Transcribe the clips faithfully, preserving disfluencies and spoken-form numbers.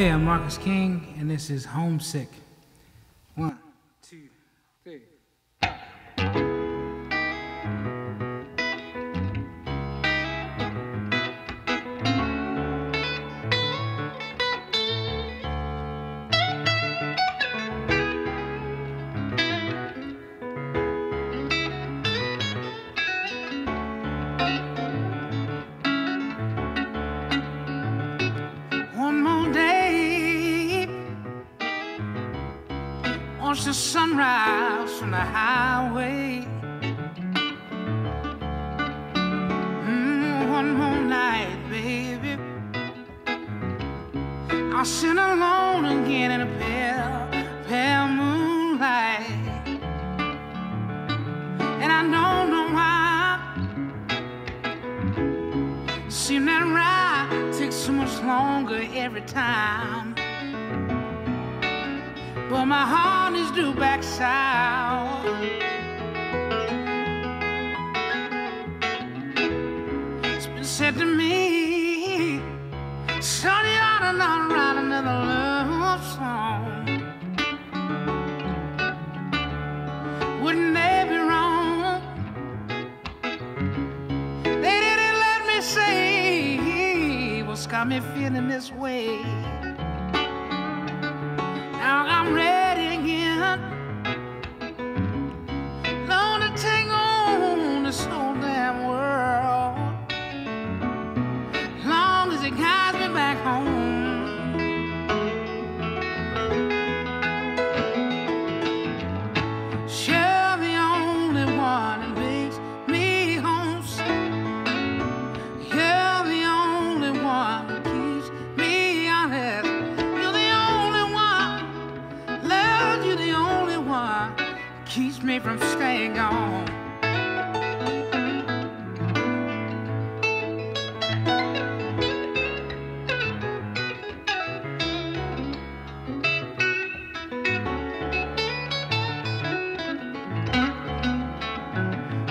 Hey, I'm Marcus King, and this is Homesick. One, two, three. Watch the sunrise from the highway. Mm, one more night, baby, I'll sit alone again in a pale, pale moonlight. And I don't know why seem that ride takes so much longer every time. But my heart is due back south. It's been said to me, son, you ought to not write another love song. Wouldn't they be wrong? They didn't let me say what's got me feeling this way. Now I'm ready again, long to take on this whole damn world, long as it guides me back home. Sure, the only one that makes me homesick. You're the only one that keeps me honest. Keeps me from staying on.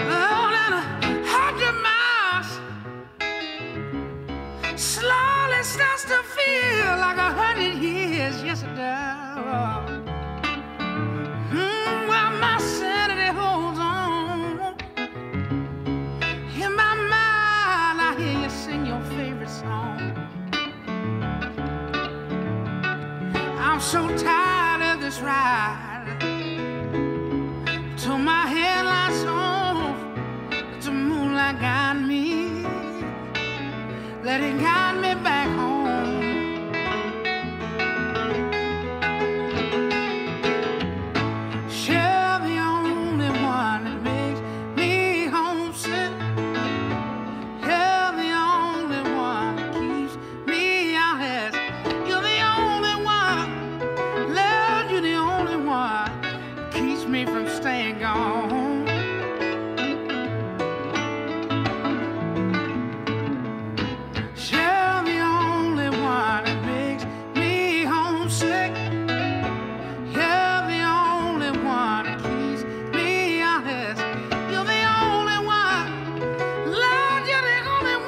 Oh, and a hundred miles slowly starts to feel like a hundred years. Yes, it does. I'm so tired of this ride, till my headlights off, the moonlight got me, let it guide me back home. Sure, the only one that makes me homesick. Staying gone. You're the only one that makes me homesick. You're the only one that keeps me honest. You're the only one, Lord, you're the only one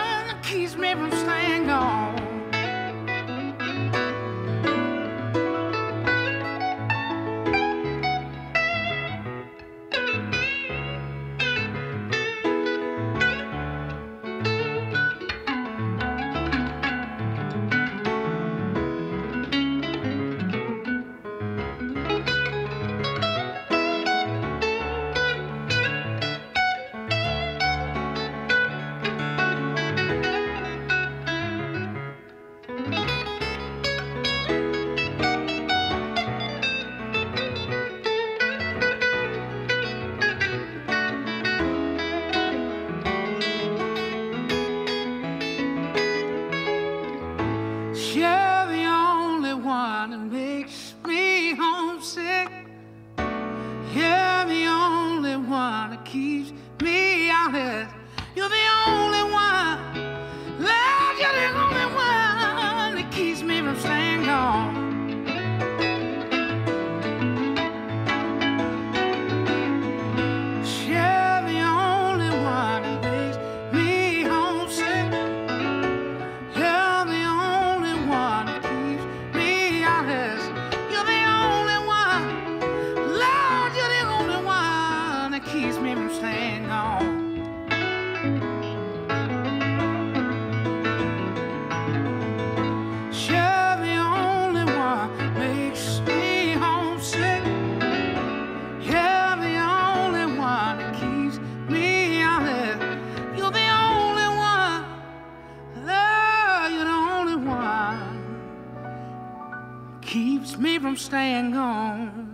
that keeps me from staying gone. You're the only one that makes me homesick. You're the only one that keeps me honest. You're the only one, Lord, you're the only one that keeps me from staying gone. Thank you. keeps me from staying home.